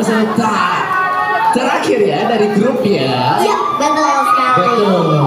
peserta terakhir ya dari grup ya. Iya, betul sekali. Betul.